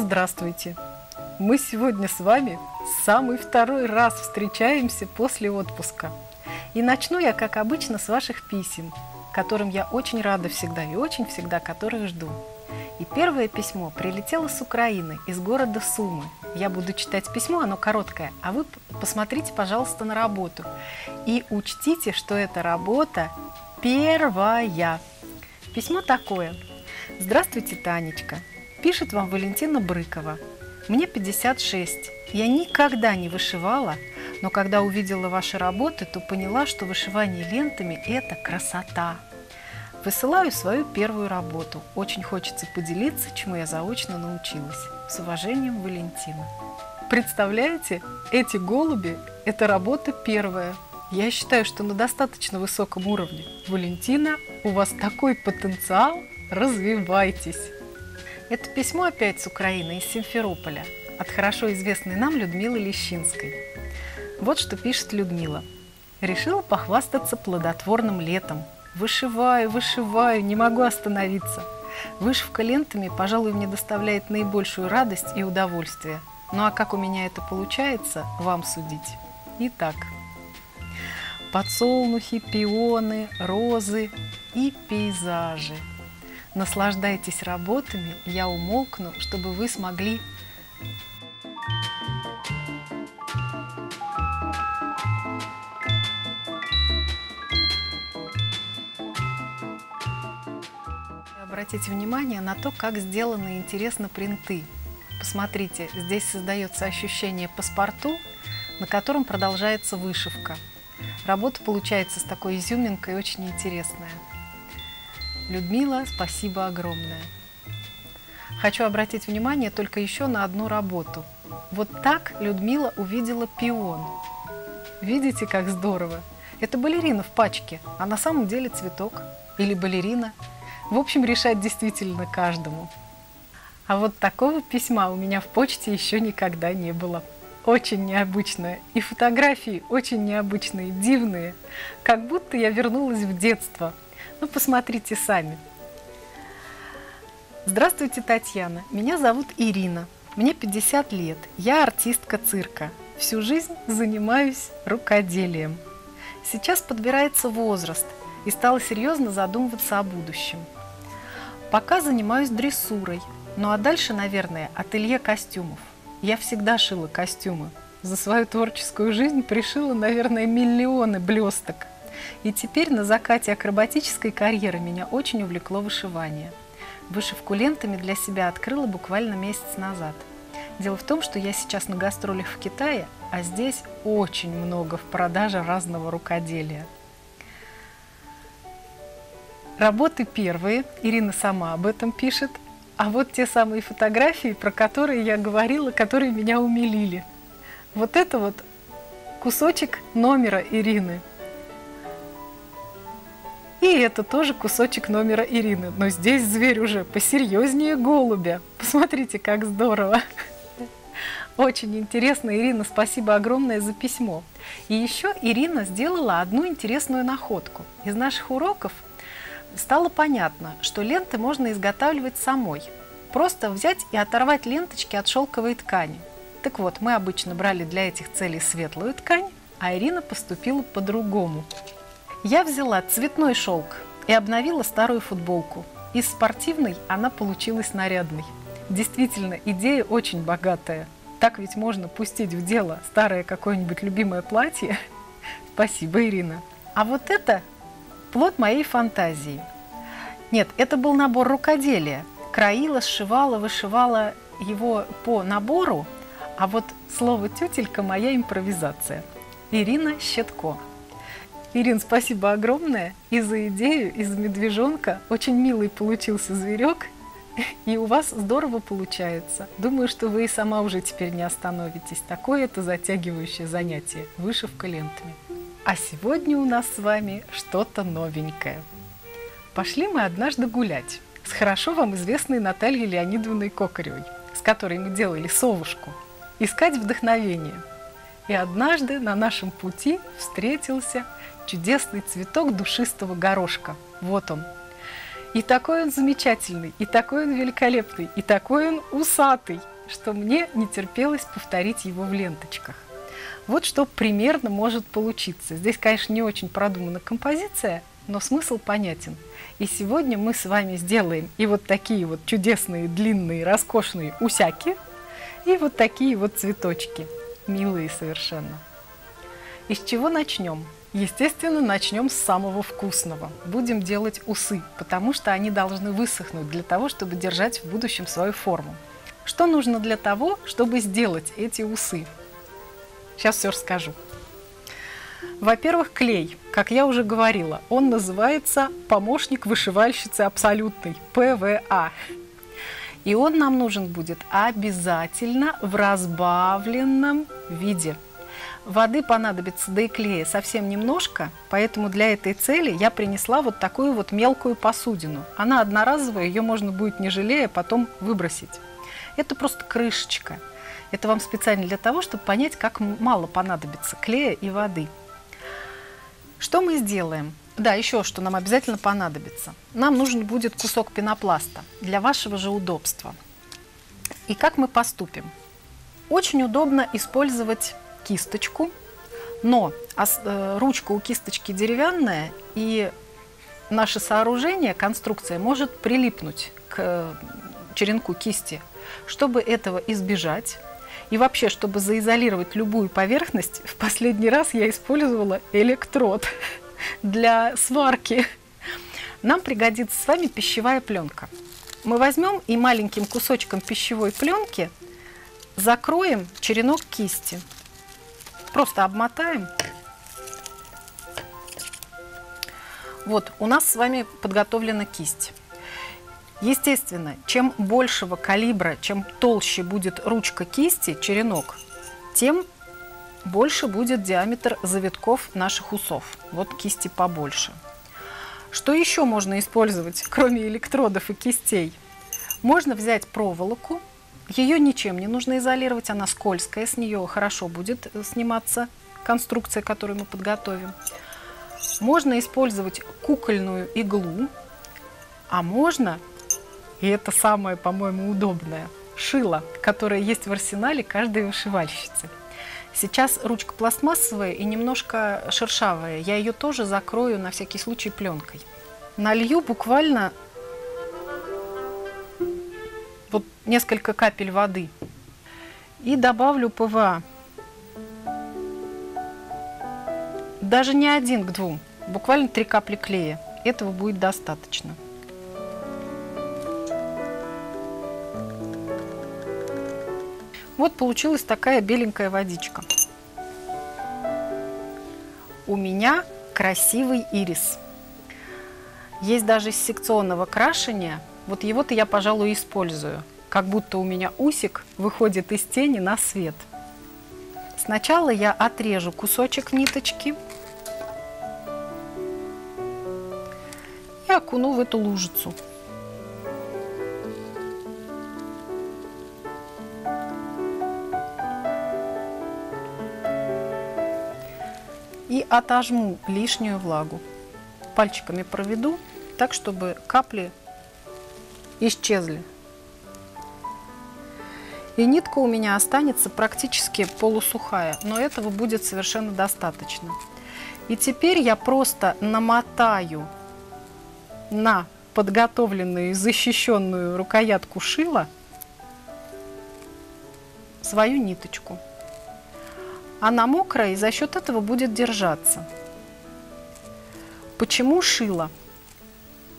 Здравствуйте! Мы сегодня с вами второй раз встречаемся после отпуска. И начну я, как обычно, с ваших писем, которым я очень рада всегда и которых жду. И первое письмо прилетело с Украины, из города Сумы. Я буду читать письмо, оно короткое, а вы посмотрите, пожалуйста, на работу. И учтите, что эта работа первая. Письмо такое. Здравствуйте, Танечка. Пишет вам Валентина Брыкова. Мне 56. Я никогда не вышивала, но когда увидела ваши работы, то поняла, что вышивание лентами – это красота. Высылаю свою первую работу. Очень хочется поделиться, чему я заочно научилась. С уважением, Валентина. Представляете, эти голуби – это работа первая. Я считаю, что на достаточно высоком уровне. Валентина, у вас такой потенциал, развивайтесь. Это письмо опять с Украины, из Симферополя, от хорошо известной нам Людмилы Лещинской. Вот что пишет Людмила. Решила похвастаться плодотворным летом. Вышиваю, вышиваю, не могу остановиться. Вышивка лентами, пожалуй, мне доставляет наибольшую радость и удовольствие. Ну а как у меня это получается, вам судить. Итак, подсолнухи, пионы, розы и пейзажи. Наслаждайтесь работами, я умолкну, чтобы вы смогли... Обратите внимание на то, как сделаны интересно принты. Посмотрите, здесь создается ощущение паспорту, на котором продолжается вышивка. Работа получается с такой изюминкой очень интересная. Людмила, спасибо огромное. Хочу обратить внимание только еще на одну работу. Вот так Людмила увидела пион. Видите, как здорово? Это балерина в пачке, а на самом деле цветок или балерина. В общем, решать действительно каждому. А вот такого письма у меня в почте еще никогда не было. Очень необычное. И фотографии очень необычные, дивные. Как будто я вернулась в детство. Ну, посмотрите сами. Здравствуйте, Татьяна. Меня зовут Ирина. Мне 50 лет. Я артистка цирка. Всю жизнь занимаюсь рукоделием. Сейчас подбирается возраст и стала серьезно задумываться о будущем. Пока занимаюсь дрессурой. Ну а дальше, наверное, ателье костюмов. Я всегда шила костюмы. За свою творческую жизнь пришила, наверное, миллионы блесток. И теперь на закате акробатической карьеры меня очень увлекло вышивание. Вышивку лентами для себя открыла буквально месяц назад. Дело в том, что я сейчас на гастролях в Китае, а здесь очень много в продаже разного рукоделия. Работы первые, Ирина сама об этом пишет, а вот те самые фотографии, про которые я говорила, которые меня умилили. Вот это вот кусочек номера Ирины. И это тоже кусочек номера Ирины, но здесь зверь уже посерьезнее голубя. Посмотрите, как здорово! Очень интересно, Ирина, спасибо огромное за письмо. И еще Ирина сделала одну интересную находку. Из наших уроков стало понятно, что ленты можно изготавливать самой. Просто взять и оторвать ленточки от шелковой ткани. Так вот, мы обычно брали для этих целей светлую ткань, а Ирина поступила по-другому. Я взяла цветной шелк и обновила старую футболку. Из спортивной она получилась нарядной. Действительно, идея очень богатая. Так ведь можно пустить в дело старое какое-нибудь любимое платье. Спасибо, Ирина. А вот это плод моей фантазии. Нет, это был набор рукоделия. Краила, сшивала, вышивала его по набору. А вот слово «тютелька» – моя импровизация. Ирина Щетко. Ирин, спасибо огромное и за идею, и за медвежонка. Очень милый получился зверек, и у вас здорово получается. Думаю, что вы и сама уже теперь не остановитесь. Такое это затягивающее занятие – вышивка лентами. А сегодня у нас с вами что-то новенькое. Пошли мы однажды гулять с хорошо вам известной Натальей Леонидовной Кокаревой, с которой мы делали совушку, искать вдохновение. И однажды на нашем пути встретился чудесный цветок душистого горошка. Вот он. И такой он замечательный, и такой он великолепный, и такой он усатый, что мне не терпелось повторить его в ленточках. Вот что примерно может получиться. Здесь, конечно, не очень продумана композиция, но смысл понятен. И сегодня мы с вами сделаем и вот такие вот чудесные, длинные, роскошные усяки, и вот такие вот цветочки, милые совершенно. И с чего начнем? Естественно, начнем с самого вкусного. Будем делать усы, потому что они должны высохнуть для того, чтобы держать в будущем свою форму. Что нужно для того, чтобы сделать эти усы? Сейчас все расскажу. Во-первых, клей, как я уже говорила, он называется «Помощник вышивальщицы абсолютный» ПВА. И он нам нужен будет обязательно в разбавленном виде. Воды понадобится, да и клея совсем немножко, поэтому для этой цели я принесла вот такую вот мелкую посудину. Она одноразовая, ее можно будет, не жалея, потом выбросить. Это просто крышечка. Это вам специально для того, чтобы понять, как мало понадобится клея и воды. Что мы сделаем? Да, еще что нам обязательно понадобится. Нам нужен будет кусок пенопласта для вашего же удобства. И как мы поступим? Очень удобно использовать кисточку, но ручка у кисточки деревянная, и наше сооружение, конструкция, может прилипнуть к черенку кисти. Чтобы этого избежать и вообще, чтобы заизолировать любую поверхность, в последний раз я использовала электрод для сварки. Нам пригодится с вами пищевая пленка. Мы возьмем и маленьким кусочком пищевой пленки закроем черенок кисти. Просто обмотаем. Вот, у нас с вами подготовлена кисть. Естественно, чем большего калибра, чем толще будет ручка кисти, черенок, тем больше будет диаметр завитков наших усов. Вот кисти побольше. Что еще можно использовать, кроме электродов и кистей? Можно взять проволоку. Ее ничем не нужно изолировать, она скользкая, с нее хорошо будет сниматься конструкция, которую мы подготовим. Можно использовать кукольную иглу, а можно... И это самое, по-моему, удобное шило, которое есть в арсенале каждой вышивальщицы. Сейчас ручка пластмассовая и немножко шершавая. Я ее тоже закрою на всякий случай пленкой. Налью буквально вот несколько капель воды и добавлю ПВА. Даже не 1 к 2, буквально 3 капли клея. Этого будет достаточно. Вот получилась такая беленькая водичка. У меня красивый ирис. Есть даже из секционного крашения. Вот его-то я, пожалуй, использую. Как будто у меня усик выходит из тени на свет. Сначала я отрежу кусочек ниточки и окуну в эту лужицу. И отожму лишнюю влагу. Пальчиками проведу так, чтобы капли исчезли. И нитка у меня останется практически полусухая, но этого будет совершенно достаточно. И теперь я просто намотаю на подготовленную и защищенную рукоятку шила свою ниточку. Она мокрая и за счет этого будет держаться. Почему шило?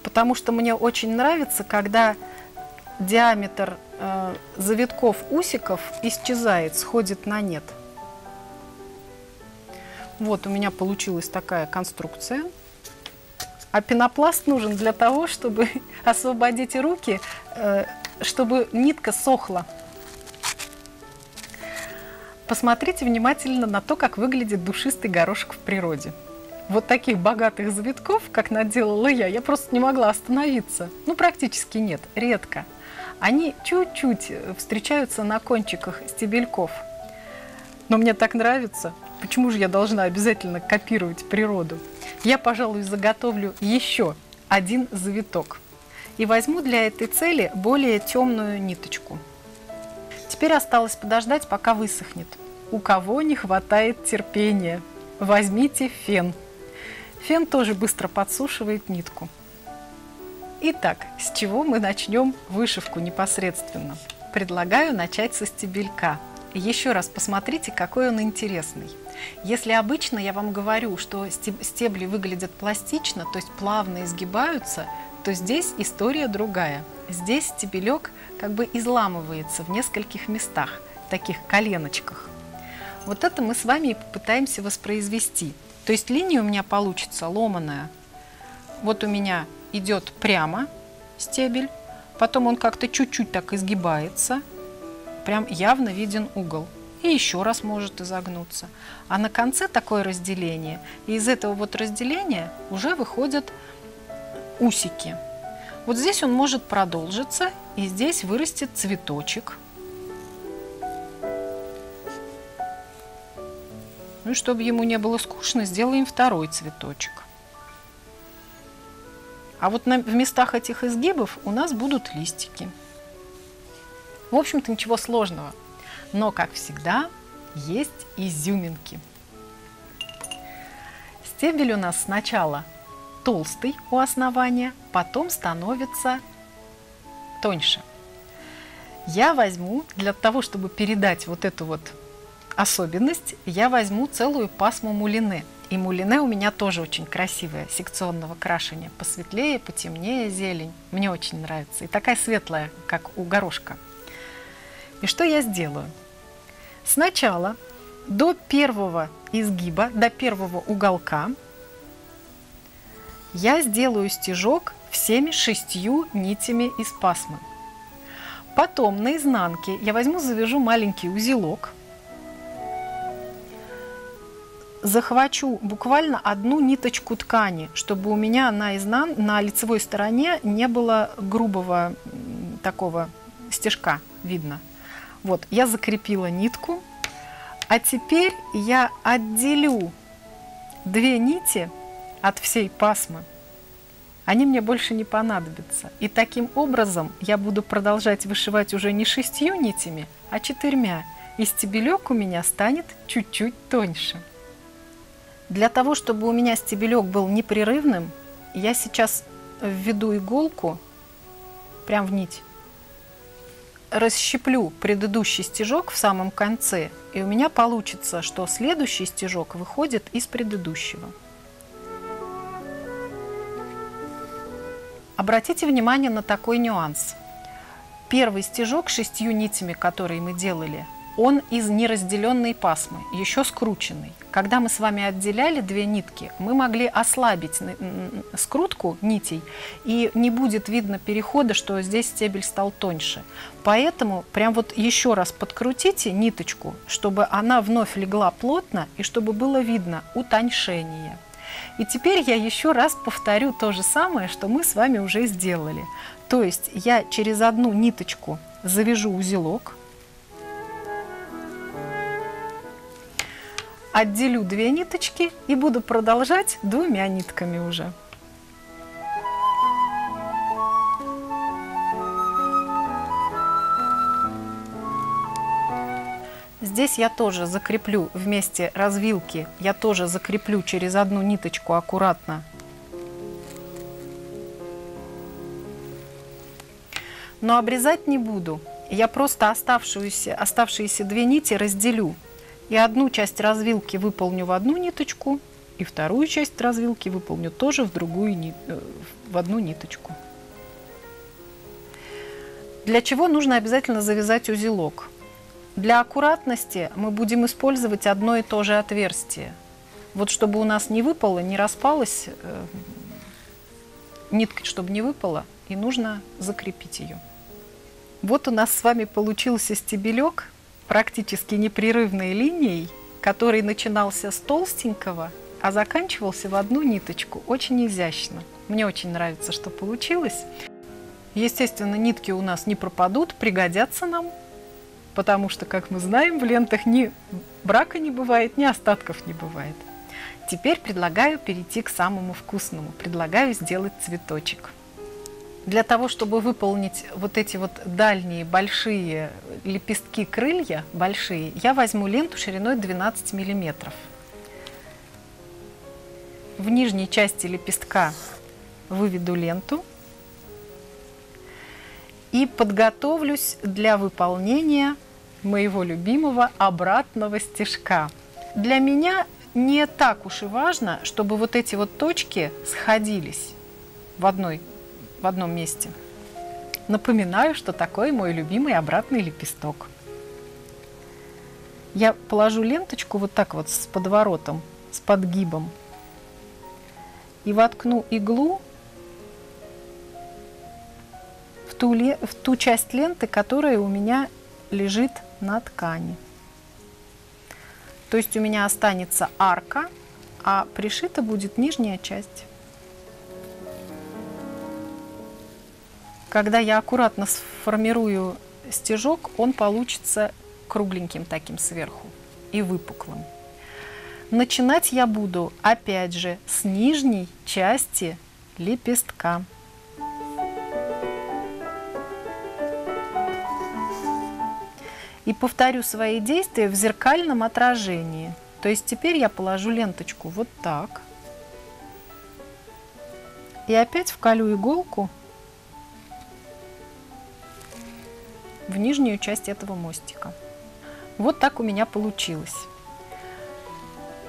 Потому что мне очень нравится, когда диаметр завитков усиков исчезает, сходит на нет. Вот у меня получилась такая конструкция. А пенопласт нужен для того, чтобы освободить руки, чтобы нитка сохла. Посмотрите внимательно на то, как выглядит душистый горошек в природе. Вот таких богатых завитков, как наделала я просто не могла остановиться. Ну, практически нет, редко. Они чуть-чуть встречаются на кончиках стебельков. Но мне так нравится. Почему же я должна обязательно копировать природу? Я, пожалуй, заготовлю еще один завиток. и возьму для этой цели более темную ниточку. Теперь осталось подождать, пока высохнет. У кого не хватает терпения, возьмите фен. Фен тоже быстро подсушивает нитку. Итак, с чего мы начнем вышивку непосредственно? Предлагаю начать со стебелька. Еще раз посмотрите, какой он интересный. Если обычно я вам говорю, что стебли выглядят пластично, то есть плавно изгибаются, то здесь история другая. Здесь стебелек как бы изламывается в нескольких местах, таких коленочках. Вот это мы с вами и попытаемся воспроизвести. То есть линия у меня получится ломаная. Вот у меня идет прямо стебель, потом он как-то чуть-чуть так изгибается, прям явно виден угол. И еще раз может изогнуться. А на конце такое разделение. И из этого вот разделения уже выходят усики. Вот здесь он может продолжиться, и здесь вырастет цветочек. Ну и чтобы ему не было скучно, сделаем второй цветочек. А вот в местах этих изгибов у нас будут листики. В общем-то, ничего сложного. Но, как всегда, есть изюминки. Стебель у нас сначала толстый у основания, потом становится тоньше. Я возьму, для того, чтобы передать вот эту вот особенность, я возьму целую пасму мулине. И мулине у меня тоже очень красивая, секционного крашения. Посветлее, потемнее зелень. Мне очень нравится. И такая светлая, как у горошка. И что я сделаю? Сначала до первого изгиба, до первого уголка я сделаю стежок всеми 6 нитями из пасмы. Потом на изнанке я возьму, завяжу маленький узелок, захвачу буквально одну ниточку ткани, чтобы у меня на лицевой стороне не было грубого такого стежка видно. Вот, я закрепила нитку, а теперь я отделю 2 нити от всей пасмы. Они мне больше не понадобятся. И таким образом я буду продолжать вышивать уже не 6 нитями, а 4. И стебелек у меня станет чуть-чуть тоньше. Для того, чтобы у меня стебелек был непрерывным, я сейчас введу иголку прям в нить. Расщеплю предыдущий стежок в самом конце, и у меня получится, что следующий стежок выходит из предыдущего. Обратите внимание на такой нюанс. Первый стежок 6 нитями, которые мы делали, он из неразделенной пасмы, еще скрученный. Когда мы с вами отделяли 2 нитки, мы могли ослабить скрутку нитей, и не будет видно перехода, что здесь стебель стал тоньше. Поэтому прям вот еще раз подкрутите ниточку, чтобы она вновь легла плотно и чтобы было видно утоньшение. И теперь я еще раз повторю то же самое, что мы с вами уже сделали. То есть я через одну ниточку завяжу узелок, отделю 2 ниточки и буду продолжать 2 нитками уже. Здесь я тоже закреплю вместе развилки, я тоже закреплю через одну ниточку аккуратно. Но обрезать не буду, я просто оставшиеся 2 нити разделю. И одну часть развилки выполню в одну ниточку, и вторую часть развилки выполню тоже в одну ниточку. Для чего нужно обязательно завязать узелок? Для аккуратности мы будем использовать одно и то же отверстие. Вот чтобы у нас не выпало, не распалась нитка, чтобы не выпала, и нужно закрепить ее. Вот у нас с вами получился стебелек практически непрерывной линией, который начинался с толстенького, а заканчивался в одну ниточку. Очень изящно. Мне очень нравится, что получилось. Естественно, нитки у нас не пропадут, пригодятся нам, потому что, как мы знаем, в лентах ни брака не бывает, ни остатков не бывает. Теперь предлагаю перейти к самому вкусному. Предлагаю сделать цветочек. для того, чтобы выполнить вот эти вот дальние большие лепестки крылья, большие, я возьму ленту шириной 12 мм. В нижней части лепестка выведу ленту и подготовлюсь для выполнения моего любимого обратного стежка. Для меня не так уж и важно, чтобы вот эти вот точки сходились в одном месте. Напоминаю, что такой мой любимый обратный лепесток. Я положу ленточку вот так вот с подворотом, с подгибом, и воткну иглу в ту часть ленты, которая у меня лежит на ткани. То есть у меня останется арка, а пришита будет нижняя часть. Когда я аккуратно сформирую стежок, он получится кругленьким таким сверху и выпуклым. Начинать я буду, опять же, с нижней части лепестка. И повторю свои действия в зеркальном отражении. То есть теперь я положу ленточку вот так. И опять вколю иголку в нижнюю часть этого мостика. Вот так у меня получилось.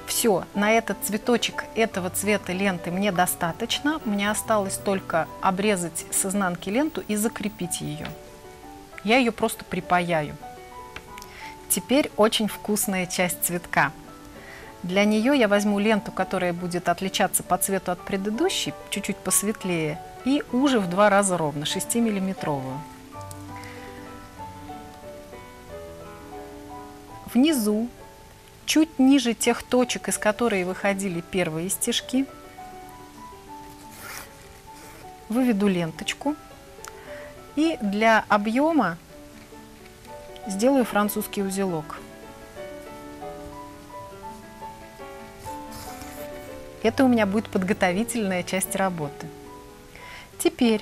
Все, на этот цветочек этого цвета ленты мне достаточно. Мне осталось только обрезать с изнанки ленту и закрепить ее. Я ее просто припаяю. Теперь очень вкусная часть цветка. Для нее я возьму ленту, которая будет отличаться по цвету от предыдущей, чуть-чуть посветлее, и уже в 2 раза ровно, 6-миллиметровую. Внизу, чуть ниже тех точек, из которых выходили первые стежки, выведу ленточку и для объема сделаю французский узелок. Это у меня будет подготовительная часть работы. Теперь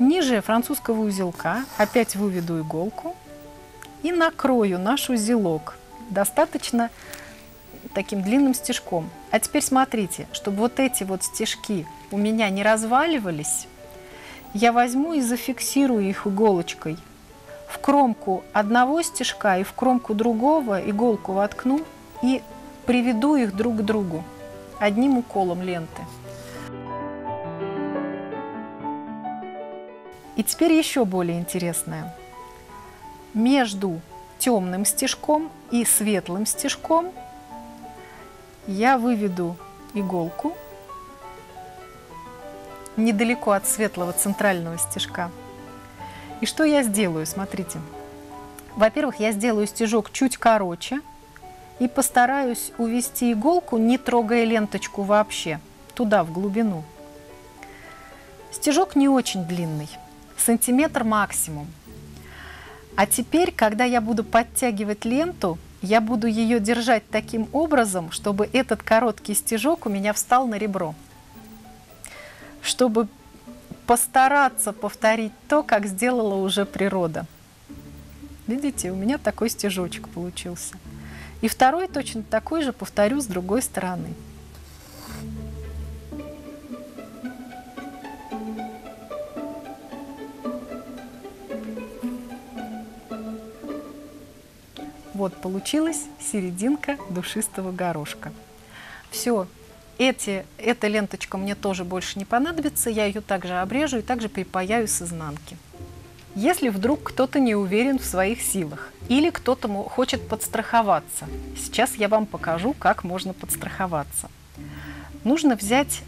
ниже французского узелка опять выведу иголку и накрою наш узелок достаточно таким длинным стежком. А теперь смотрите, чтобы вот эти вот стежки у меня не разваливались, я возьму и зафиксирую их иголочкой. В кромку одного стежка и в кромку другого иголку воткну и приведу их друг к другу одним уколом ленты. И теперь еще более интересное. Между темным стежком и светлым стежком я выведу иголку недалеко от светлого центрального стежка. И что я сделаю? Смотрите. Во-первых, я сделаю стежок чуть короче и постараюсь увести иголку, не трогая ленточку вообще, туда, в глубину. Стежок не очень длинный, сантиметр максимум. А теперь, когда я буду подтягивать ленту, я буду ее держать таким образом, чтобы этот короткий стежок у меня встал на ребро, чтобы постараться повторить то, как сделала уже природа. Видите, у меня такой стежочек получился. И второй точно такой же повторю с другой стороны. Вот получилась серединка душистого горошка. Все. Эта ленточка мне тоже больше не понадобится, я ее также обрежу и также припаяю с изнанки. Если вдруг кто-то не уверен в своих силах или кто-то хочет подстраховаться, сейчас я вам покажу, как можно подстраховаться. Нужно взять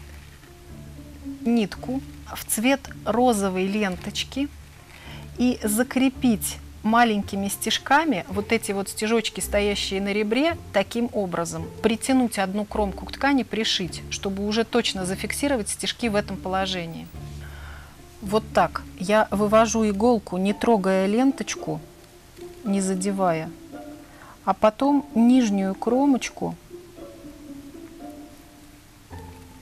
нитку в цвет розовой ленточки и закрепить маленькими стежками вот эти вот стежочки, стоящие на ребре, таким образом. Притянуть одну кромку к ткани, пришить, чтобы уже точно зафиксировать стежки в этом положении. Вот так. Я вывожу иголку, не трогая ленточку, не задевая, а потом нижнюю кромочку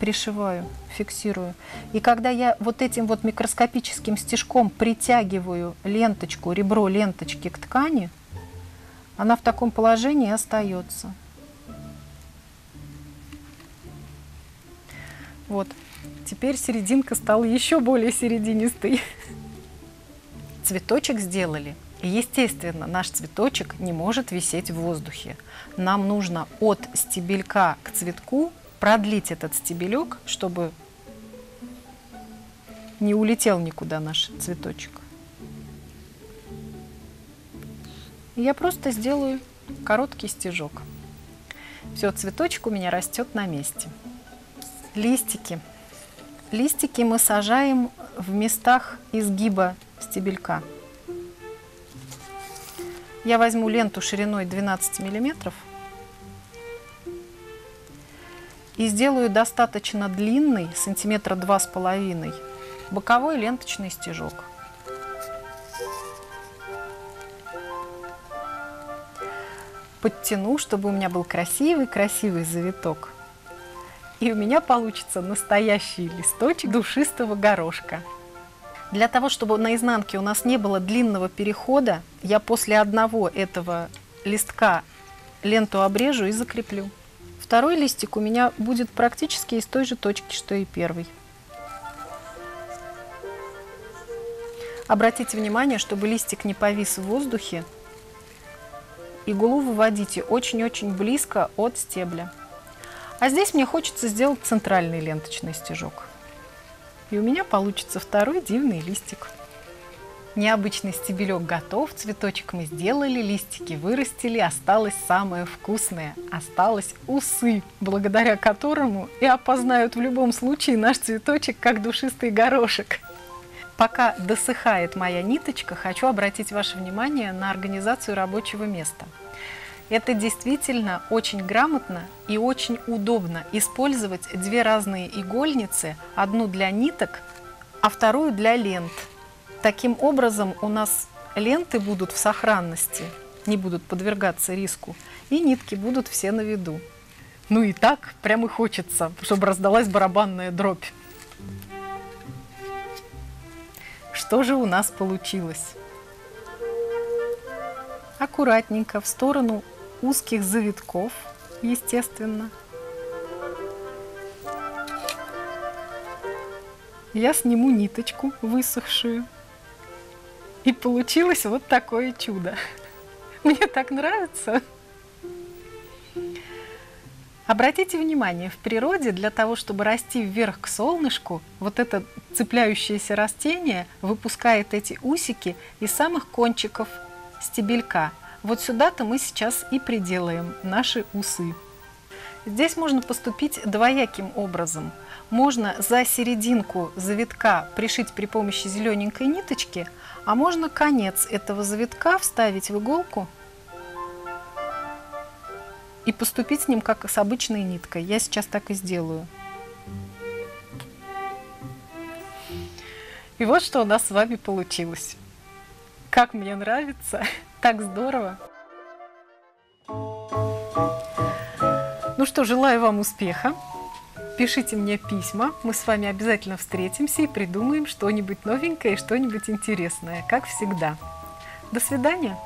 пришиваю, фиксирую. И когда я вот этим вот микроскопическим стежком притягиваю ленточку, ребро ленточки к ткани, она в таком положении остается. Вот, теперь серединка стала еще более серединистой. Цветочек сделали. И, естественно, наш цветочек не может висеть в воздухе. Нам нужно от стебелька к цветку продлить этот стебелек, чтобы не улетел никуда наш цветочек. И я просто сделаю короткий стежок. Все, цветочек у меня растет на месте. Листики. Листики мы сажаем в местах изгиба стебелька. Я возьму ленту шириной 12 мм и сделаю достаточно длинный, сантиметра 2,5, боковой ленточный стежок. Подтяну, чтобы у меня был красивый-красивый завиток. И у меня получится настоящий листочек душистого горошка. Для того, чтобы на изнанке у нас не было длинного перехода, я после одного этого листка ленту обрежу и закреплю. Второй листик у меня будет практически из той же точки, что и первый. Обратите внимание, чтобы листик не повис в воздухе. Иглу выводите очень-очень близко от стебля. А здесь мне хочется сделать центральный ленточный стежок. И у меня получится второй дивный листик. Необычный стебелек готов, цветочек мы сделали, листики вырастили, осталось самое вкусное, осталось усы, благодаря которому и опознают в любом случае наш цветочек как душистый горошек. Пока досыхает моя ниточка, хочу обратить ваше внимание на организацию рабочего места. Это действительно очень грамотно и очень удобно использовать две разные игольницы, одну для ниток, а вторую для лент. Таким образом у нас ленты будут в сохранности, не будут подвергаться риску, и нитки будут все на виду. Ну и так прямо хочется, чтобы раздалась барабанная дробь. Что же у нас получилось? Аккуратненько в сторону узких завитков, естественно. Я сниму ниточку высохшую. И получилось вот такое чудо. Мне так нравится. Обратите внимание, в природе для того, чтобы расти вверх к солнышку, вот это цепляющееся растение выпускает эти усики из самых кончиков стебелька. Вот сюда-то мы сейчас и приделаем наши усы. Здесь можно поступить двояким образом. Можно за серединку завитка пришить при помощи зелененькой ниточки, а можно конец этого завитка вставить в иголку и поступить с ним как с обычной ниткой. Я сейчас так и сделаю. И вот что у нас с вами получилось. Как мне нравится, так здорово. Ну что, желаю вам успеха. Пишите мне письма, мы с вами обязательно встретимся и придумаем что-нибудь новенькое и что-нибудь интересное, как всегда. До свидания.